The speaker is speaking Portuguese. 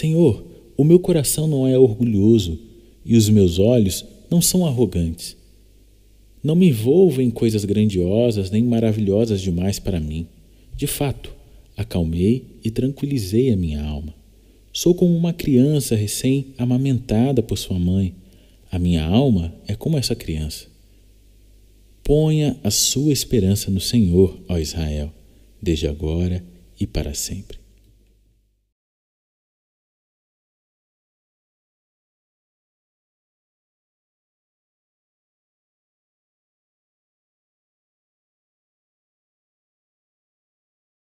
Senhor, o meu coração não é orgulhoso e os meus olhos não são arrogantes. Não me envolvo em coisas grandiosas nem maravilhosas demais para mim. De fato, acalmei e tranquilizei a minha alma. Sou como uma criança recém-amamentada por sua mãe. A minha alma é como essa criança. Ponha a sua esperança no Senhor, ó Israel, desde agora e para sempre.